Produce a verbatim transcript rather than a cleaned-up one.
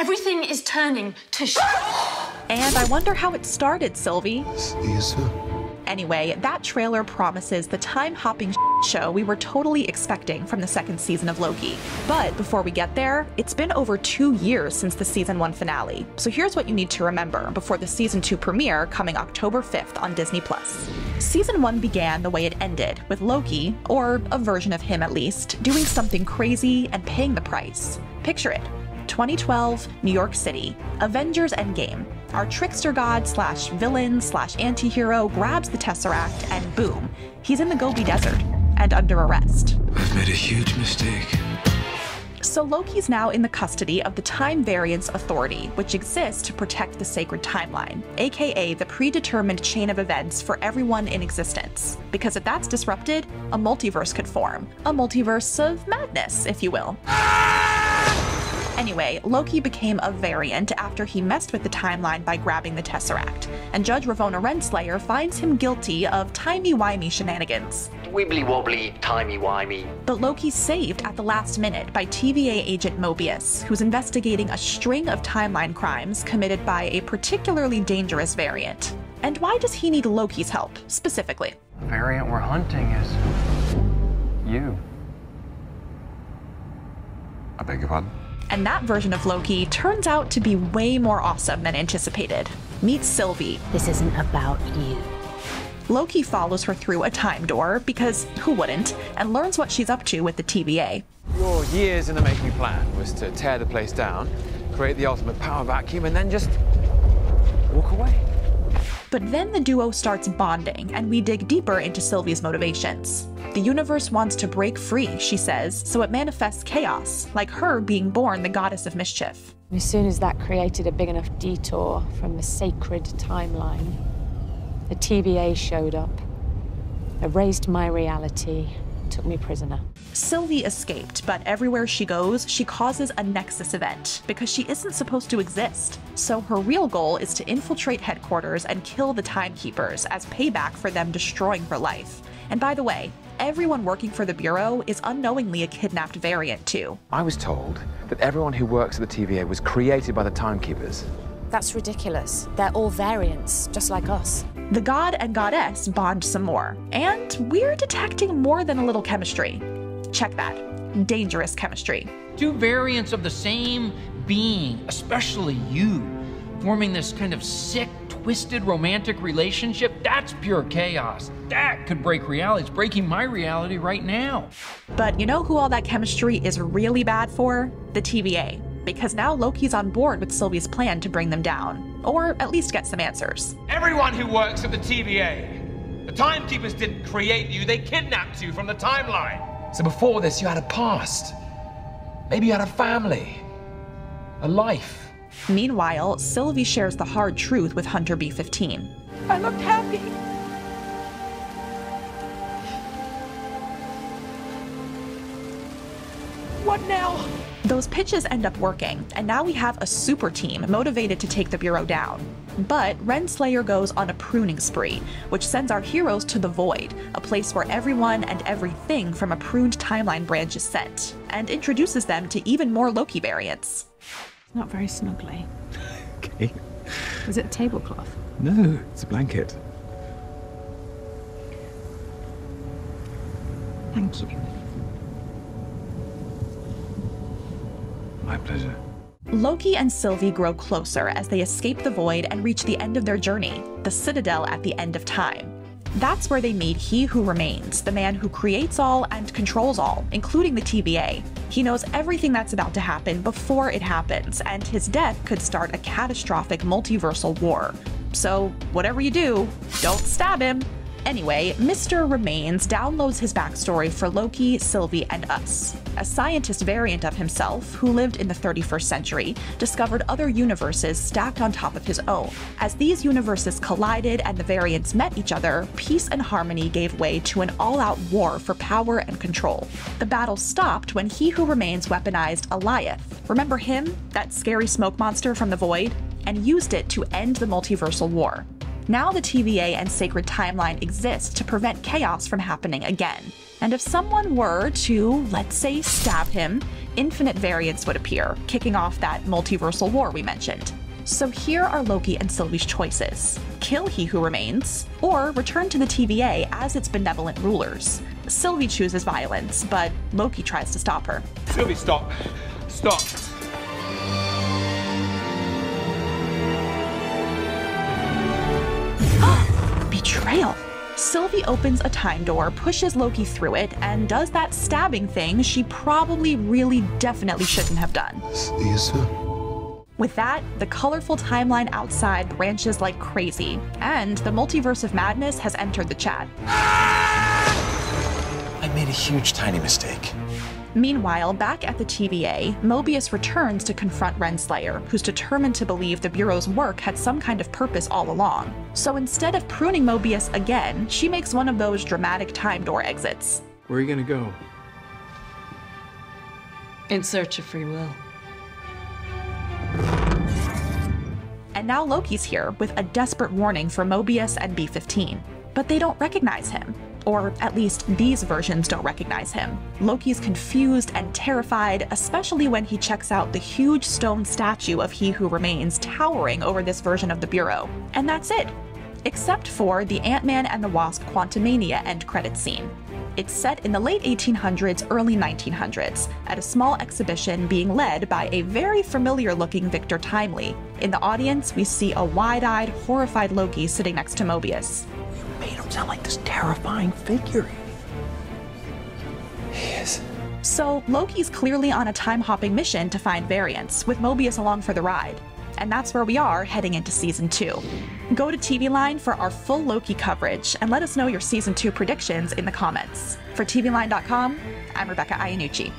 Everything is turning to sh. And I wonder how it started, Sylvie. See you soon. Anyway, that trailer promises the time-hopping show we were totally expecting from the second season of Loki. But before we get there, it's been over two years since the season one finale. So here's what you need to remember before the season two premiere coming October fifth on Disney Plus. Season one began the way it ended, with Loki, or a version of him at least, doing something crazy and paying the price. Picture it. twenty twelve, New York City, Avengers Endgame. Our trickster god slash villain slash anti-hero grabs the Tesseract and boom, he's in the Gobi Desert and under arrest. I've made a huge mistake. So Loki's now in the custody of the Time Variance Authority, which exists to protect the sacred timeline, aka the predetermined chain of events for everyone in existence. Because if that's disrupted, a multiverse could form. A multiverse of madness, if you will. Anyway, Loki became a variant after he messed with the timeline by grabbing the Tesseract, and Judge Ravonna Renslayer finds him guilty of timey-wimey shenanigans. Wibbly-wobbly, timey-wimey. But Loki's saved at the last minute by T V A agent Mobius, who's investigating a string of timeline crimes committed by a particularly dangerous variant. And why does he need Loki's help, specifically? The variant we're hunting is you. I beg your pardon? And that version of Loki turns out to be way more awesome than anticipated. Meet Sylvie. This isn't about you. Loki follows her through a time door, because who wouldn't, and learns what she's up to with the T V A. Your years in the making plan was to tear the place down, create the ultimate power vacuum, and then just walk away. But then the duo starts bonding, and we dig deeper into Sylvie's motivations. The universe wants to break free, she says, so it manifests chaos, like her being born the goddess of mischief. As soon as that created a big enough detour from the sacred timeline, the T V A showed up, erased my reality, took me prisoner. Sylvie escaped, but everywhere she goes, she causes a Nexus event, because she isn't supposed to exist. So her real goal is to infiltrate headquarters and kill the Timekeepers as payback for them destroying her life. And by the way, everyone working for the Bureau is unknowingly a kidnapped variant, too. I was told that everyone who works at the T V A was created by the Timekeepers. That's ridiculous. They're all variants, just like us. The god and goddess bond some more, and we're detecting more than a little chemistry. Check that. Dangerous chemistry. Two variants of the same being, especially you, forming this kind of sick, twisted romantic relationship, that's pure chaos. That could break reality. It's breaking my reality right now. But you know who all that chemistry is really bad for? The T V A. Because now Loki's on board with Sylvie's plan to bring them down, or at least get some answers. Everyone who works at the T V A, the Timekeepers didn't create you, they kidnapped you from the timeline. So before this, you had a past. Maybe you had a family, a life. Meanwhile, Sylvie shares the hard truth with Hunter B fifteen. I looked happy. What now? Those pitches end up working, and now we have a super team motivated to take the Bureau down. But Renslayer goes on a pruning spree, which sends our heroes to the Void, a place where everyone and everything from a pruned timeline branch is sent, and introduces them to even more Loki variants. Not very snugly. Okay. Is it a tablecloth? No, it's a blanket. Thank you. My pleasure. Loki and Sylvie grow closer as they escape the Void and reach the end of their journey, the Citadel at the end of time. That's where they meet He Who Remains, the man who creates all and controls all, including the T V A. He knows everything that's about to happen before it happens, and his death could start a catastrophic multiversal war. So whatever you do, don't stab him. Anyway, Mister Remains downloads his backstory for Loki, Sylvie, and us. A scientist variant of himself, who lived in the thirty-first century, discovered other universes stacked on top of his own. As these universes collided and the variants met each other, peace and harmony gave way to an all-out war for power and control. The battle stopped when He Who Remains weaponized Alioth. Remember him? That scary smoke monster from the Void? And used it to end the multiversal war. Now the T V A and sacred timeline exist to prevent chaos from happening again. And if someone were to, let's say, stab him, infinite variants would appear, kicking off that multiversal war we mentioned. So here are Loki and Sylvie's choices. Kill He Who Remains, or return to the T V A as its benevolent rulers. Sylvie chooses violence, but Loki tries to stop her. Sylvie, stop. Stop. Betrayal! Sylvie opens a time door, pushes Loki through it, and does that stabbing thing she probably really definitely shouldn't have done. Yes, with that, the colorful timeline outside branches like crazy, and the multiverse of madness has entered the chat. I made a huge tiny mistake. Meanwhile, back at the T V A, Mobius returns to confront Renslayer, who's determined to believe the Bureau's work had some kind of purpose all along. So instead of pruning Mobius again, she makes one of those dramatic time door exits. Where are you gonna go? In search of free will. And now Loki's here, with a desperate warning for Mobius and B fifteen. But they don't recognize him. Or at least these versions don't recognize him. Loki's confused and terrified, especially when he checks out the huge stone statue of He Who Remains towering over this version of the Bureau. And that's it. Except for the Ant-Man and the Wasp Quantumania end credit scene. It's set in the late eighteen hundreds, early nineteen hundreds, at a small exhibition being led by a very familiar-looking Victor Timely. In the audience, we see a wide-eyed, horrified Loki sitting next to Mobius. Made him sound like this terrifying figure. He is. So Loki's clearly on a time-hopping mission to find variants, with Mobius along for the ride. And that's where we are heading into season two. Go to TVLine for our full Loki coverage and let us know your season two predictions in the comments. For T V Line dot com, I'm Rebecca Iannucci.